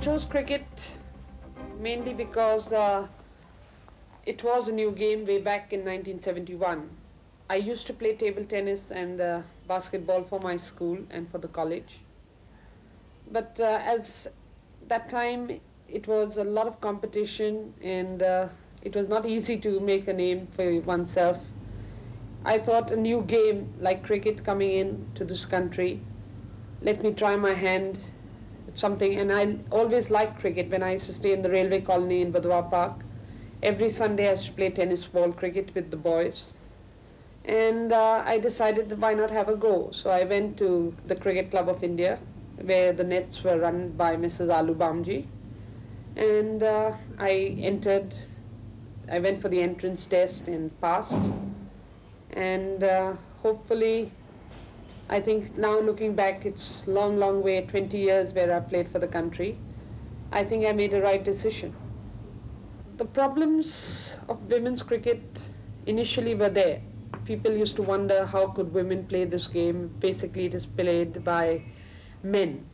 chose cricket mainly because it was a new game way back in 1971. I used to play table tennis and basketball for my school and for the college. But as that time, it was a lot of competition and it was not easy to make a name for oneself. I thought a new game like cricket coming in to this country, let me try my hand at something. And I always liked cricket when I used to stay in the railway colony in Vadwa Park. Every Sunday I used to play tennis ball cricket with the boys. And I decided why not have a go. So I went to the Cricket Club of India where the nets were run by Mrs. Alu Bamji. And I went for the entrance test and passed. And hopefully, I think now looking back, it's long, long way, 20 years where I played for the country. I think I made a right decision. The problems of women's cricket initially were there. People used to wonder how could women play this game. Basically, it is played by men.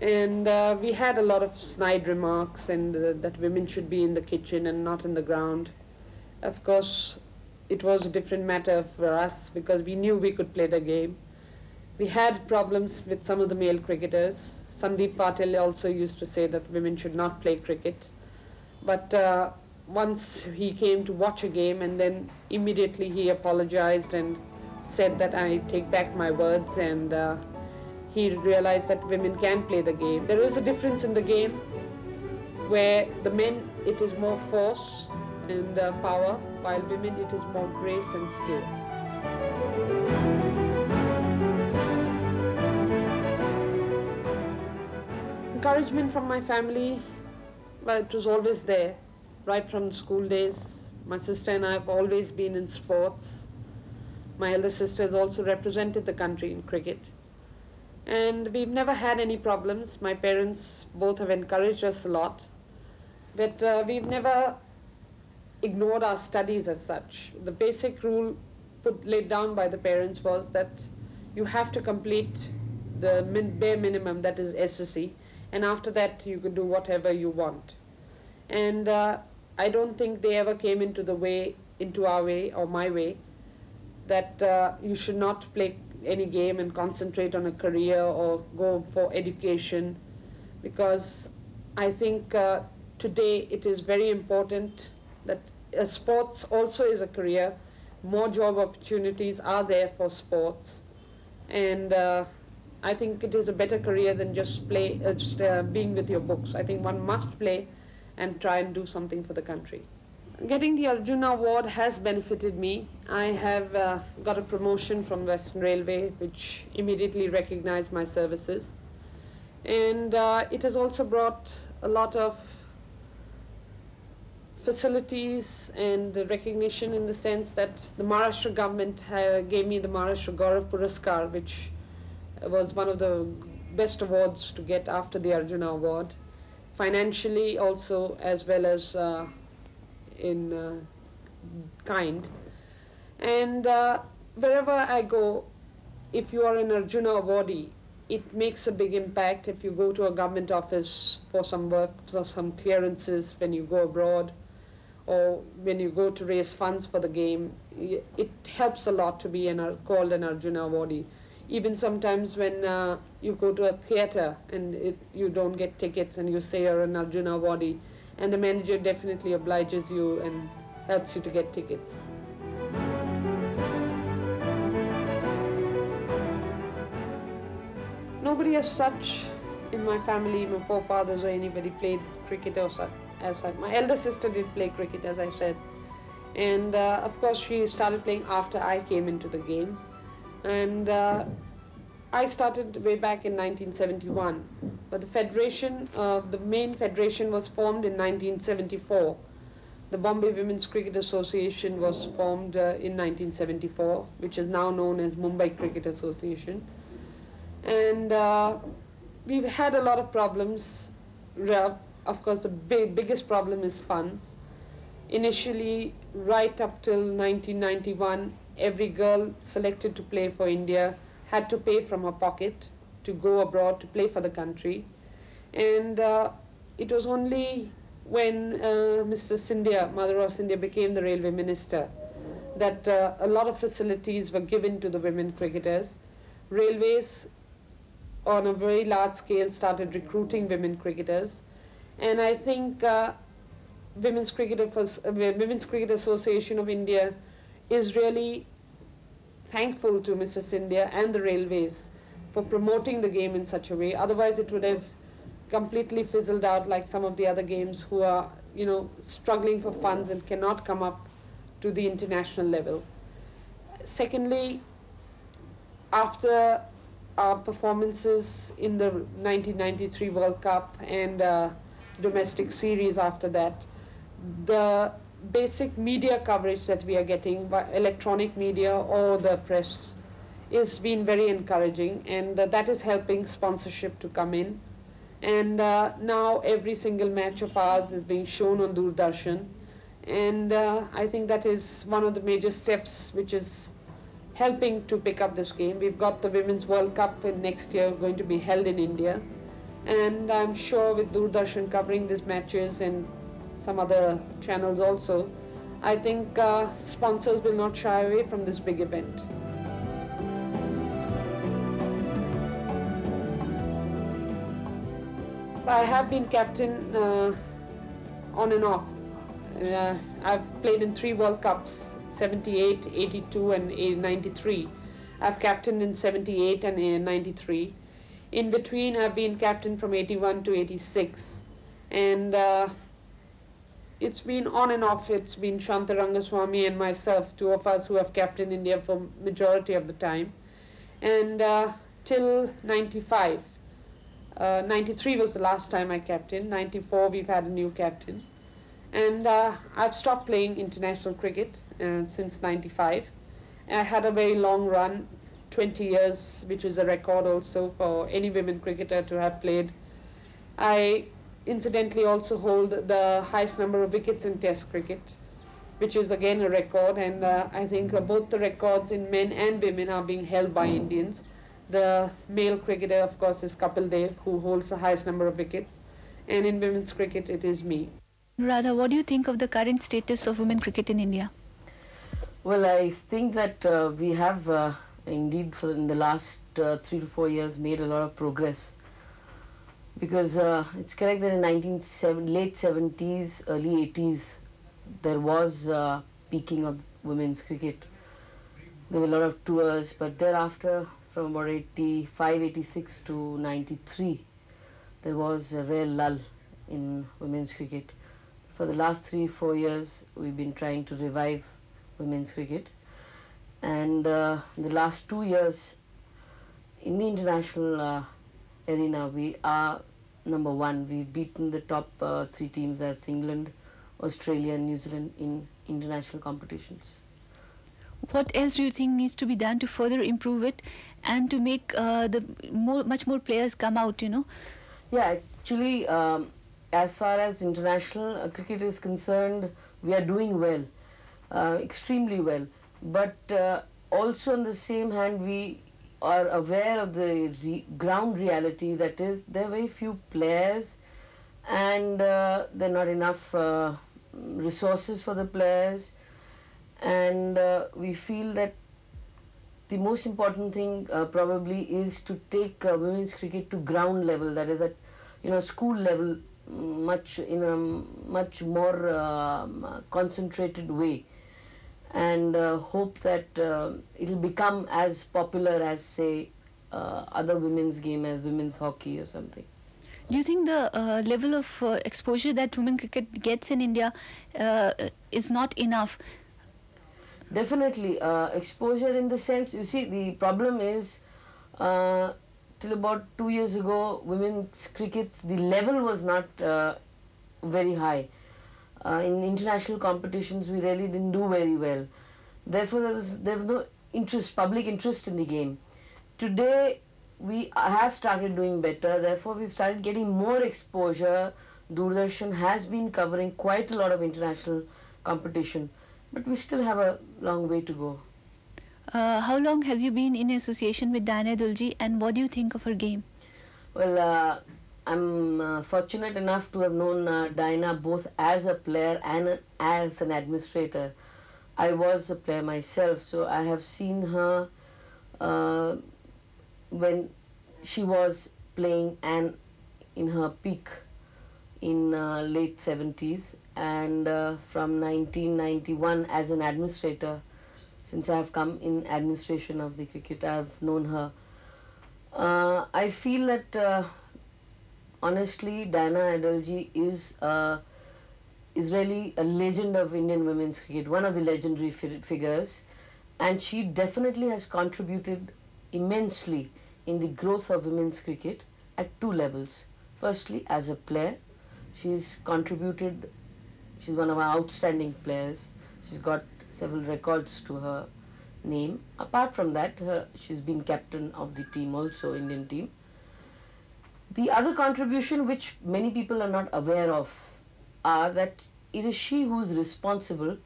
And we had a lot of snide remarks and that women should be in the kitchen and not in the ground. Of course, it was a different matter for us because we knew we could play the game. We had problems with some of the male cricketers. Sandeep Patel also used to say that women should not play cricket. But once he came to watch a game and then immediately he apologized and said that I take back my words, and he realized that women can play the game. There is a difference in the game where the men, it is more force and power, while women it is more grace and skill. Encouragement from my family, well, it was always there, right from school days. My sister and I have always been in sports. My elder sister has also represented the country in cricket. And we've never had any problems. My parents both have encouraged us a lot. But we've never ignored our studies as such. The basic rule laid down by the parents was that you have to complete the bare minimum, that is SSC, and after that you could do whatever you want. And I don't think they ever came into our way or my way, that you should not play any game and concentrate on a career or go for education, because I think today it is very important that sports also is a career. More job opportunities are there for sports, and I think it is a better career than just being with your books. I think one must play and try and do something for the country. Getting the Arjuna Award has benefited me. I have got a promotion from Western Railway, which immediately recognized my services. And it has also brought a lot of facilities and recognition in the sense that the Maharashtra government gave me the Maharashtra Gaurav Puraskar, which was one of the best awards to get after the Arjuna Award. Financially also, as well as in kind. And wherever I go, if you are an Arjuna awardee, it makes a big impact. If you go to a government office for some work, for some clearances when you go abroad, or when you go to raise funds for the game, it helps a lot to be called an Arjuna awardee. Even sometimes when you go to a theatre and you don't get tickets and you say you're an Arjuna awardee, and the manager definitely obliges you and helps you to get tickets. Nobody as such in my family, my forefathers or anybody played cricket or as such. My elder sister did play cricket, as I said. And of course she started playing after I came into the game. And I started way back in 1971. But the federation, the main federation was formed in 1974. The Bombay Women's Cricket Association was formed in 1974, which is now known as Mumbai Cricket Association. And we've had a lot of problems. Of course, the biggest problem is funds. Initially, right up till 1991, every girl selected to play for India had to pay from her pocket to go abroad to play for the country. And it was only when Mr. Scindia, Madhavrao Scindia, became the railway minister that a lot of facilities were given to the women cricketers. Railways on a very large scale started recruiting women cricketers, and I think Women's Cricket Association of India is really thankful to Mr. Scindia and the railways for promoting the game in such a way. Otherwise, it would have completely fizzled out like some of the other games who are, you know, struggling for funds and cannot come up to the international level. Secondly, after our performances in the 1993 World Cup and domestic series after that, the basic media coverage that we are getting by electronic media or the press is been very encouraging, and that is helping sponsorship to come in. And now every single match of ours is being shown on Doordarshan, and I think that is one of the major steps which is helping to pick up this game. We've got the Women's World Cup in next year going to be held in India, and I'm sure with Doordarshan covering these matches and some other channels also, I think sponsors will not shy away from this big event. I have been captain on and off. I've played in 3 World Cups, 78, 82 and 93. I've captained in 78 and 93. In between, I've been captain from 81 to 86. And it's been on and off. It's been Shantha Rangaswamy and myself, 2 of us who have captained India for majority of the time. And till 95. 93 was the last time I captained. 94 we've had a new captain, and I've stopped playing international cricket since 95. I had a very long run, 20 years, which is a record also for any women cricketer to have played. I incidentally also hold the highest number of wickets in Test cricket, which is again a record, and I think both the records in men and women are being held by Indians. The male cricketer, of course, is Kapil Dev, who holds the highest number of wickets. And in women's cricket, it is me. Anuradha, what do you think of the current status of women cricket in India? Well, I think that we have indeed, in the last 3 to 4 years, made a lot of progress. Because it's correct that in late 70s, early 80s, there was peaking of women's cricket. There were a lot of tours, but thereafter, from about 85, 86 to 93, there was a rare lull in women's cricket. For the last 3 or 4 years, we've been trying to revive women's cricket. And in the last 2 years, in the international arena, we are #1. We've beaten the top 3 teams, that's England, Australia and New Zealand, in international competitions. What else do you think needs to be done to further improve it and to make much more players come out, you know? Yeah, actually, as far as international cricket is concerned, we are doing well, extremely well. But also on the same hand, we are aware of the ground reality, that is, there are very few players and there are not enough resources for the players. And we feel that the most important thing probably is to take women's cricket to ground level, that is, at, you know, school level, in a much more concentrated way, and hope that it'll become as popular as, say, other women's game, as women's hockey or something. Do you think the level of exposure that women cricket gets in India is not enough? Definitely, exposure in the sense, you see, the problem is, till about 2 years ago, women's cricket, the level was not very high. In international competitions, we really didn't do very well. Therefore, there was no interest, public interest in the game. Today, we have started doing better, therefore we've started getting more exposure. Doordarshan has been covering quite a lot of international competition. But we still have a long way to go. How long has you been in association with Diana Eduljee, and what do you think of her game? Well, I'm fortunate enough to have known Diana both as a player and as an administrator. I was a player myself, so I have seen her when she was playing and in her peak in late 70s, and from 1991 as an administrator. Since I have come in administration of the cricket, I have known her. I feel that honestly, Diana Eduljee is really a legend of Indian women's cricket, one of the legendary figures, and she definitely has contributed immensely in the growth of women's cricket at two levels. Firstly, as a player, she's contributed. She's one of our outstanding players. She's got several records to her name. Apart from that, she's been captain of the team also, Indian team. The other contribution which many people are not aware of are that it is she who's responsible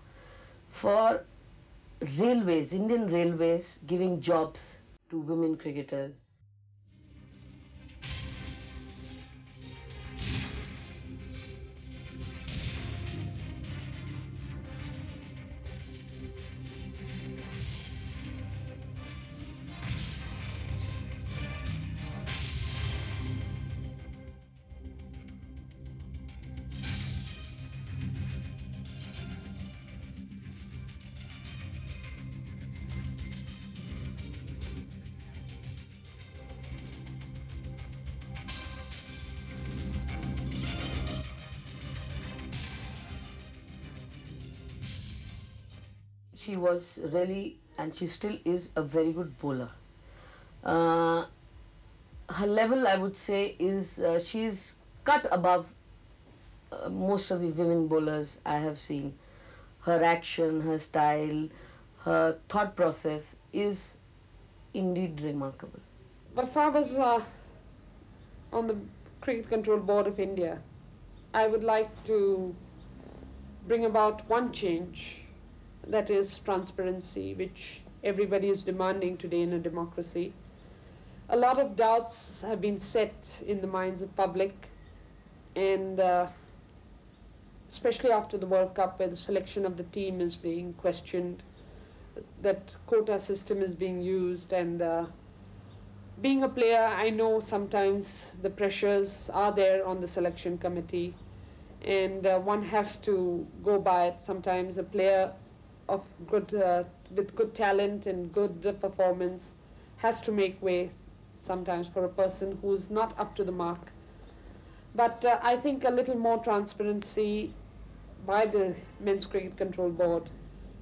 for railways, Indian railways, giving jobs to women cricketers. She was really, and she still is, a very good bowler. Her level, I would say, is she's cut above most of the women bowlers I have seen. Her action, her style, her thought process is indeed remarkable. But if I was on the Cricket Control Board of India, I would like to bring about one change. That is transparency, which everybody is demanding today in a democracy. A lot of doubts have been set in the minds of public, and especially after the World Cup, where the selection of the team is being questioned, that quota system is being used, and being a player, I know sometimes the pressures are there on the selection committee, and one has to go by it. Sometimes a player of good, with good talent and good performance has to make way sometimes for a person who is not up to the mark. But I think a little more transparency by the Men's Cricket Control Board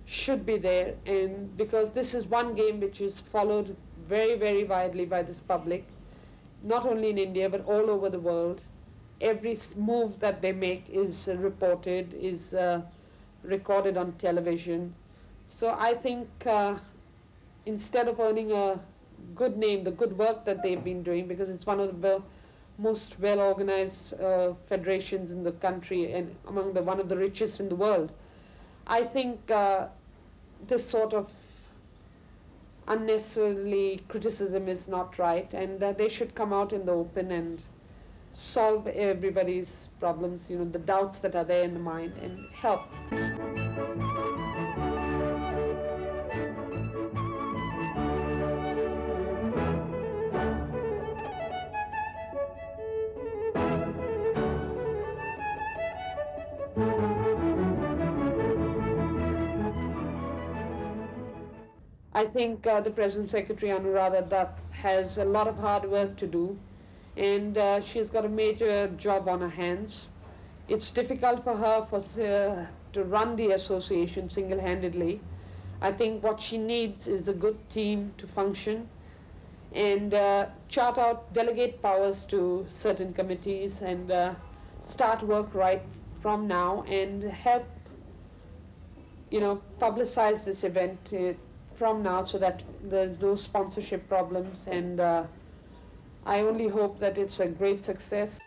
should be there, and because this is one game which is followed very, very widely by this public, not only in India but all over the world. Every move that they make is reported, is recorded on television. So I think instead of earning a good name, the good work that they've been doing, because it's one of the most well-organized federations in the country and among the one of the richest in the world, I think this sort of unnecessarily criticism is not right, and they should come out in the open and solve everybody's problems, you know, the doubts that are there in the mind, and help. I think the President Secretary Anuradha Dutt has a lot of hard work to do, and she's got a major job on her hands. It's difficult for her to run the association single-handedly. I think what she needs is a good team to function and chart out, delegate powers to certain committees, and start work right from now, and help, you know, publicize this event from now, so that there's no sponsorship problems, and I only hope that it's a great success.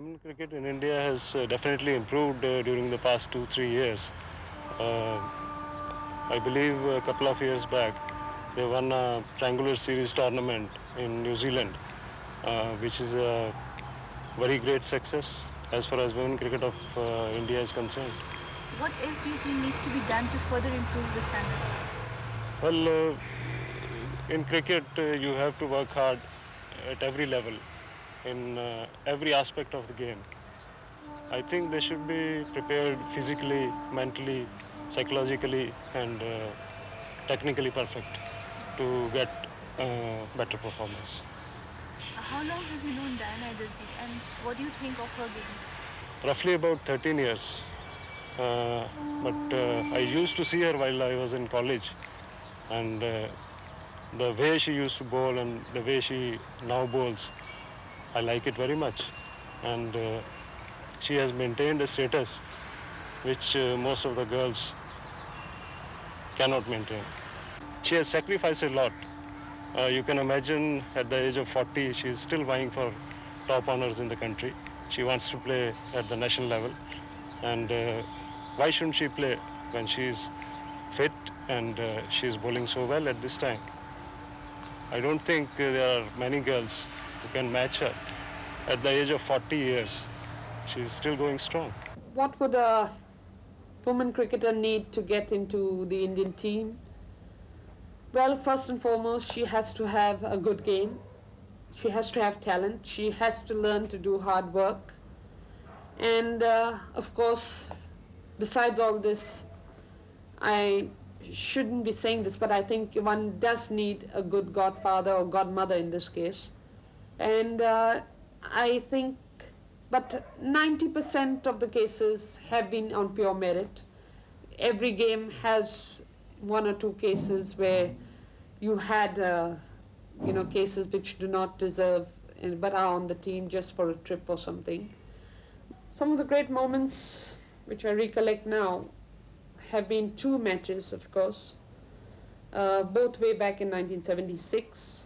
Women cricket in India has definitely improved during the past 2-3 years. I believe a couple of years back, they won a Triangular Series tournament in New Zealand, which is a very great success as far as women cricket of India is concerned. What else do you think needs to be done to further improve the standard? Well, in cricket, you have to work hard at every level, in every aspect of the game. I think they should be prepared physically, mentally, psychologically, and technically perfect to get better performance. How long have you known Diana Eduljee, and what do you think of her game? Roughly about 13 years. But I used to see her while I was in college, and the way she used to bowl and the way she now bowls, I like it very much. And she has maintained a status which most of the girls cannot maintain. She has sacrificed a lot. You can imagine at the age of 40, she is still vying for top honors in the country. She wants to play at the national level. And why shouldn't she play when she is fit and she is bowling so well at this time? I don't think there are many girls who can match her. At the age of 40 years, she is still going strong. What would a woman cricketer need to get into the Indian team? Well, first and foremost, she has to have a good game. She has to have talent. She has to learn to do hard work. And of course, besides all this, I shouldn't be saying this, but I think one does need a good godfather or godmother in this case. And I think, but 90% of the cases have been on pure merit. Every game has one or two cases where you had, cases which do not deserve, but are on the team just for a trip or something. Some of the great moments which I recollect now have been two matches, of course, both way back in 1976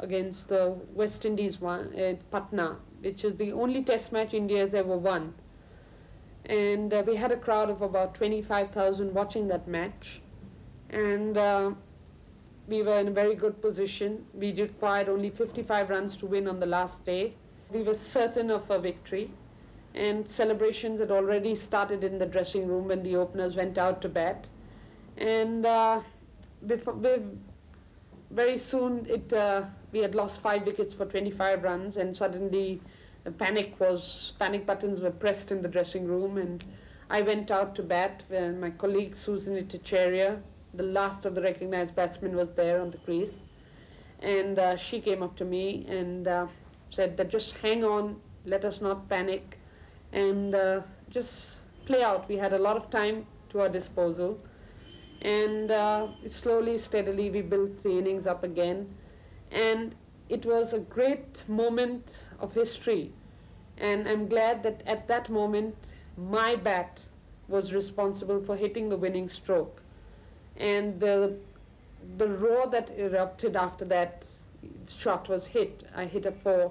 against the West Indies at Patna, which is the only test match India has ever won. And we had a crowd of about 25,000 watching that match. And we were in a very good position. We required only 55 runs to win on the last day. We were certain of a victory. And celebrations had already started in the dressing room when the openers went out to bat. And very soon we had lost 5 wickets for 25 runs, and suddenly panic buttons were pressed in the dressing room, and I went out to bat. And my colleague Susan Itacharia, the last of the recognized batsmen, was there on the crease. And she came up to me and said that just hang on, let us not panic, and just play out. We had a lot of time to our disposal. And slowly, steadily, we built the innings up again. And it was a great moment of history. And I'm glad that at that moment, my bat was responsible for hitting the winning stroke. And the roar that erupted after that shot was hit. I hit a 4.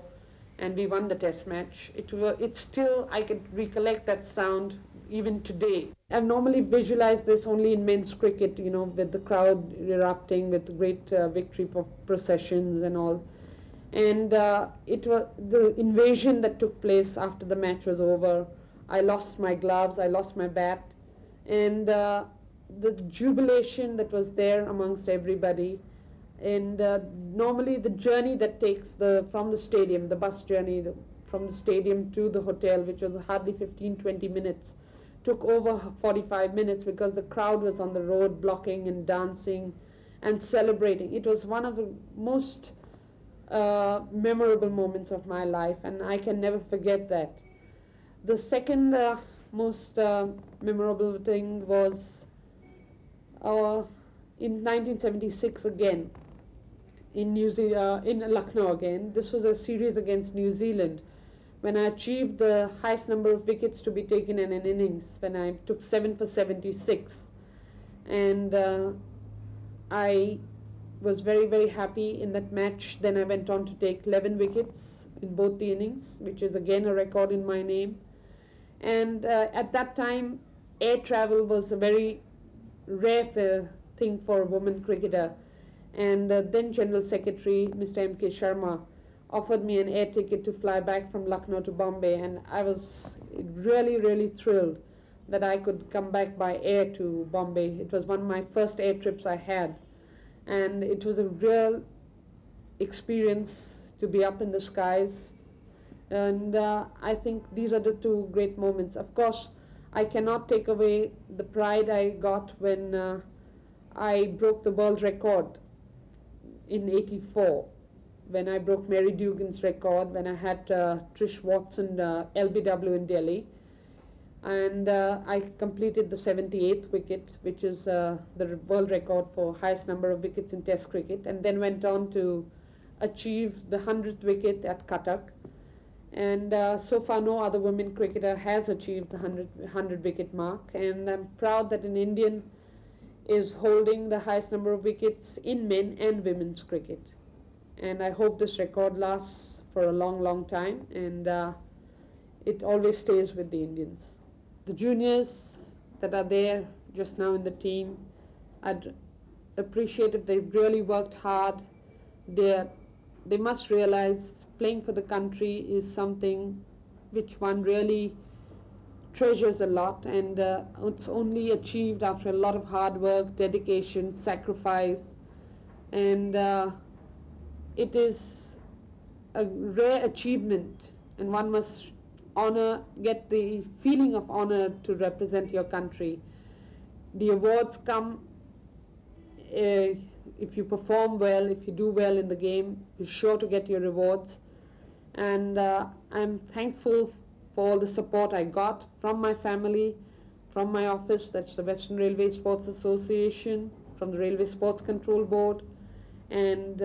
And we won the test match. It's still, I can recollect that sound even today. I've normally visualized this only in men's cricket, with the crowd erupting, with great victory processions and all. And it was the invasion that took place after the match was over. I lost my gloves, I lost my bat. And the jubilation that was there amongst everybody. And normally the journey that takes from the stadium, the bus journey from the stadium to the hotel, which was hardly 15-20 minutes, took over 45 minutes because the crowd was on the road blocking and dancing and celebrating. It was one of the most memorable moments of my life, and I can never forget that. The second most memorable thing was in 1976 again. In Lucknow again. This was a series against New Zealand when I achieved the highest number of wickets to be taken in an innings, when I took 7 for 76. And I was very, very happy in that match. Then I went on to take 11 wickets in both the innings, which is again a record in my name. And at that time, air travel was a very rare thing for a woman cricketer. And then General Secretary, Mr. M.K. Sharma, offered me an air ticket to fly back from Lucknow to Bombay, and I was really, really thrilled that I could come back by air to Bombay. It was one of my first air trips I had, and it was a real experience to be up in the skies. And I think these are the two great moments. Of course, I cannot take away the pride I got when I broke the world record in '84, when I broke Mary Dugan's record, when I had Trish Watson LBW in Delhi. And I completed the 78th wicket, which is the world record for highest number of wickets in Test cricket, and then went on to achieve the 100th wicket at Cuttack. And so far, no other women cricketer has achieved the 100 wicket mark. And I'm proud that an Indian is holding the highest number of wickets in men and women's cricket. And I hope this record lasts for a long, long time, and it always stays with the Indians. The juniors that are there just now in the team, I'd appreciate if they've really worked hard. They must realize playing for the country is something which one really treasures a lot, and it's only achieved after a lot of hard work, dedication, sacrifice, and it is a rare achievement, and one must get the feeling of honor to represent your country. The awards come if you perform well, if you do well in the game, you're sure to get your rewards. And I'm thankful for all the support I got from my family, from my office, that's the Western Railway Sports Association, from the Railway Sports Control Board. And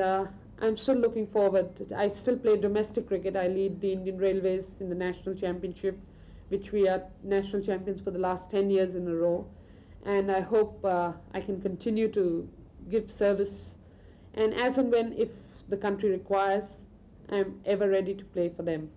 I'm still looking forward. I still play domestic cricket. I lead the Indian Railways in the National Championship, which we are national champions for the last 10 years in a row. And I hope I can continue to give service. And as and when, if the country requires, I'm ever ready to play for them.